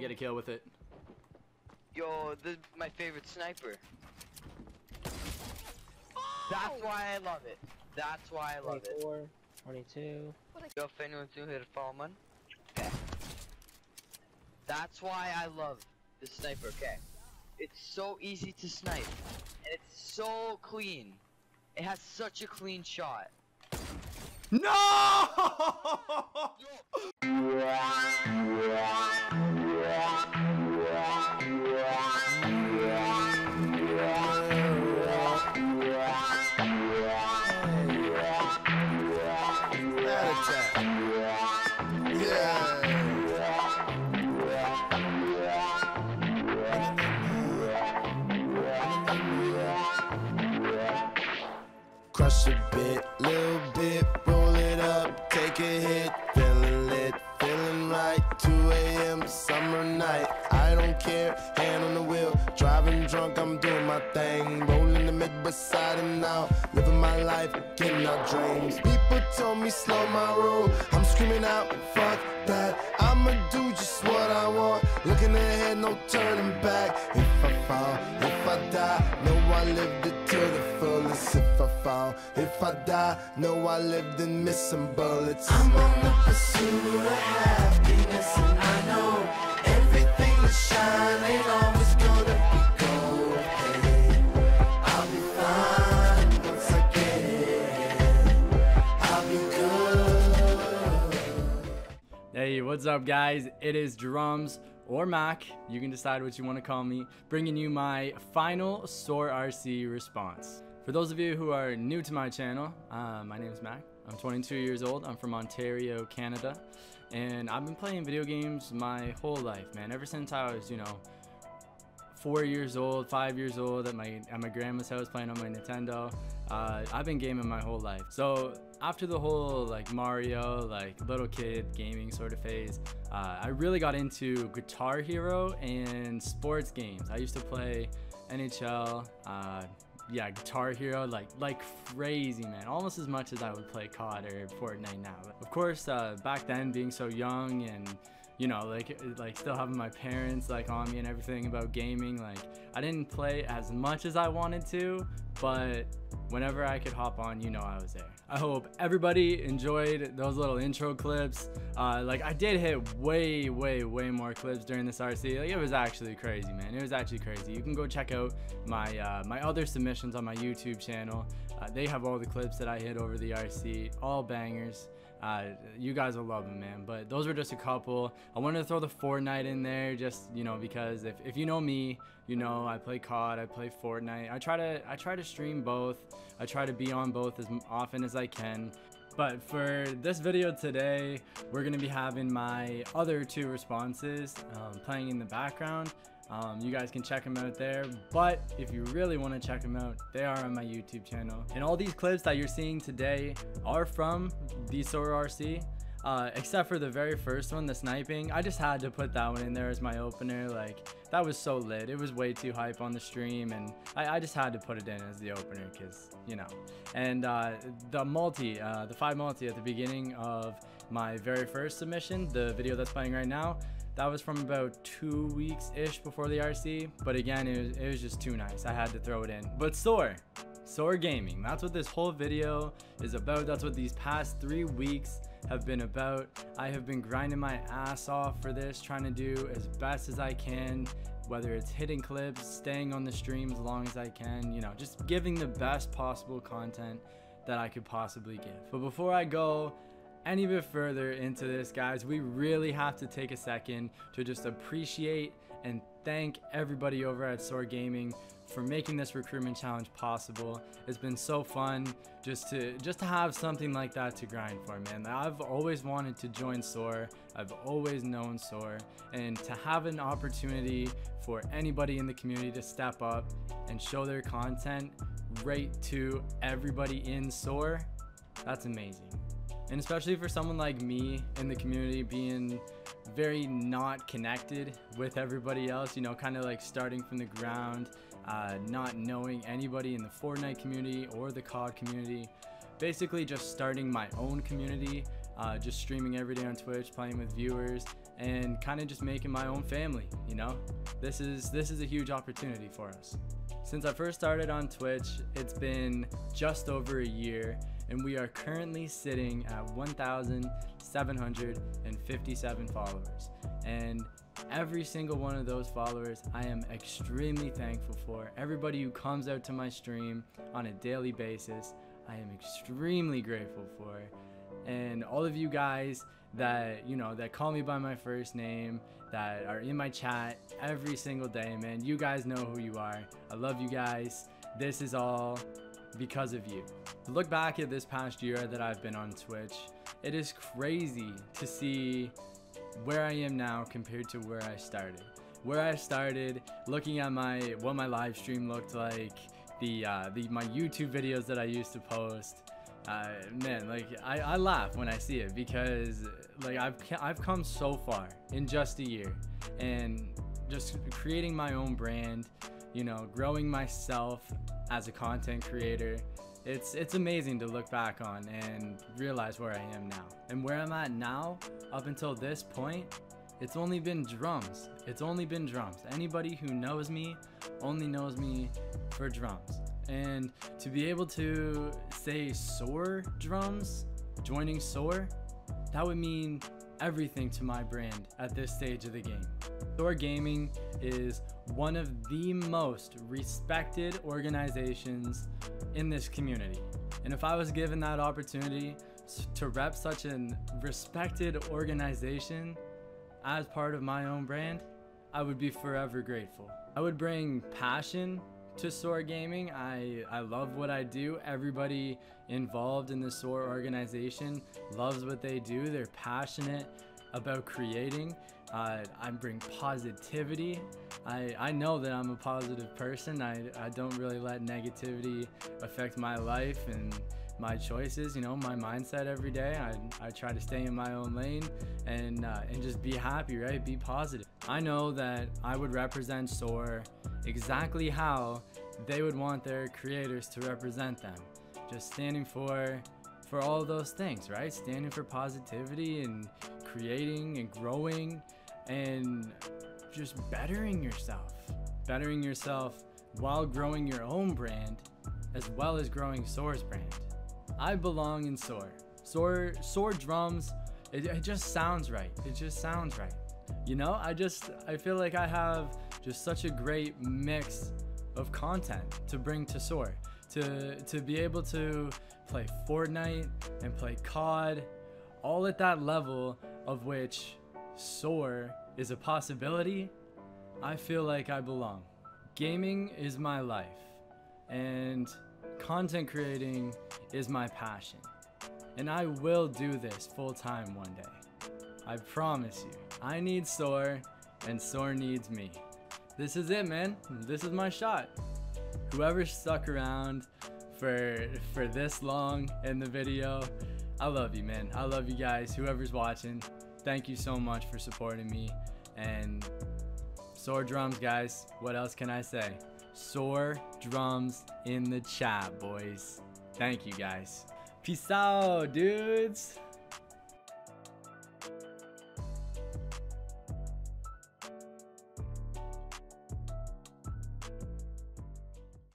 to get a kill with it. Yo, this is my favorite sniper. Oh! That's why I love it. That's why I love it. 24, 22. Yo, if anyone's new here, follow man. Okay. That's why I love the sniper, okay? It's so easy to snipe. And it's so clean. It has such a clean shot. No! Crush a bit, little bit, roll it up, take a hit, feeling lit, feeling right, 2 a.m. summer night, I don't care, hand on the wheel, driving drunk, I'm doing my thing, rolling the mid beside him now, living my life, getting our dreams, people told me slow my roll, I'm screaming out, fuck that, I'ma do just what I want, looking ahead, no turning back, if I fall, if I die, know I lived it to the fullest. If I fall, if I die, know I lived and missed some bullets. I'm on the pursuit of happiness, and I know everything that shine ain't always gonna be gold. Hey, I'll be fine once I get it. I'll be good. Hey, what's up, guys? It is DruuMzZ. Or Mac, you can decide what you want to call me, bringing you my final SoaRRC response. For those of you who are new to my channel, my name is Mac. I'm 22 years old. I'm from Ontario, Canada, and I've been playing video games my whole life, man. Ever since I was, 4 years old, 5 years old, at my grandma's house playing on my Nintendo. I've been gaming my whole life. So after the whole Mario, little kid gaming sort of phase, I really got into Guitar Hero and sports games. I used to play NHL, yeah, Guitar Hero, like crazy, man. Almost as much as I would play COD or Fortnite now. But of course, back then, being so young and still having my parents on me and everything about gaming, I didn't play as much as I wanted to, but whenever I could hop on, I was there. I hope everybody enjoyed those little intro clips. I did hit way more clips during this RC. It was actually crazy, man. It was actually crazy. You can go check out my my other submissions on my YouTube channel. They have all the clips that I hit over the RC, all bangers. You guys will love them, man. But those were just a couple. I wanted to throw the Fortnite in there, just because if you know me, I play COD, I play Fortnite. I try to stream both. I try to be on both as often as I can. But for this video today, we're gonna be having my other two responses playing in the background. You guys can check them out there, but if you really want to check them out, they are on my YouTube channel. And all these clips that you're seeing today are from the SoaRRC, except for the very first one, the sniping. I just had to put that one in there as my opener. That was so lit. It was way too hype on the stream, and I just had to put it in as the opener because, And the 5 multi at the beginning of my very first submission, the video that's playing right now, that was from about 2 weeks-ish before the RC, but again, it was just too nice. I had to throw it in. But SoaR Gaming, that's what this whole video is about. That's what these past 3 weeks have been about. I have been grinding my ass off for this, trying to do as best as I can, whether it's hitting clips, staying on the stream as long as I can, just giving the best possible content that I could possibly give. But before I go any bit further into this, guys, we really have to take a second to just appreciate and thank everybody over at SoaR Gaming for making this recruitment challenge possible. It's been so fun just to have something like that to grind for, man. I've always wanted to join SoaR. I've always known SoaR, and to have an opportunity for anybody in the community to step up and show their content right to everybody in SoaR, that's amazing. And especially for someone like me in the community, being very not connected with everybody else, kind of starting from the ground, not knowing anybody in the Fortnite community or the COD community, basically just starting my own community, just streaming every day on Twitch, playing with viewers, and kind of just making my own family, you know? This is a huge opportunity for us. Since I first started on Twitch, it's been just over a year, and we are currently sitting at 1,757 followers. And every single one of those followers I am extremely thankful for. Everybody who comes out to my stream on a daily basis, I am extremely grateful for. And all of you guys that, you know, that call me by my first name, that are in my chat every single day, man, you guys know who you are. I love you guys. This is all because of you. To look back at this past year that I've been on Twitch, it is crazy to see where I am now compared to where I started. Where I started, looking at what my live stream looked like, my YouTube videos that I used to post. Man, like I laugh when I see it, because like I've come so far in just a year, and just creating my own brand, you know, growing myself as a content creator. It's amazing to look back on and realize where I am now. And where I'm at now, up until this point, it's only been drums. It's only been drums. Anybody who knows me only knows me for drums. And to be able to say SoaRRC, joining SoaRRC, that would mean everything to my brand at this stage of the game. SoaRRC Gaming is one of the most respected organizations in this community. And if I was given that opportunity to rep such a respected organization as part of my own brand, I would be forever grateful. I would bring passion to SoaRRC Gaming. I love what I do. Everybody involved in the SoaRRC organization loves what they do. They're passionate about creating. I bring positivity. I know that I'm a positive person. I don't really let negativity affect my life and my choices, you know, my mindset every day. I try to stay in my own lane and just be happy, right? Be positive. I know that I would represent SoaRRC exactly how they would want their creators to represent them. Just standing for all those things, right? Standing for positivity and creating and growing and just bettering yourself while growing your own brand as well as growing SoaRRC's brand. I belong in SoaRRC. SoaRRC drums, it just sounds right. It just sounds right. You know, I feel like I have just such a great mix of content to bring to SoaRRC. To be able to play Fortnite and play COD, all at that level of which SoaRRC is a possibility, I feel like I belong. Gaming is my life, and content creating is my passion. And I will do this full time one day. I promise you. I need SoaRRC, and SoaRRC needs me. This is it, man. This is my shot. Whoever stuck around for this long in the video, I love you, man. I love you guys. Whoever's watching, thank you so much for supporting me. And SoaRRC drums, guys. What else can I say? SoaRRC drums in the chat, boys. Thank you, guys. Peace out, dudes.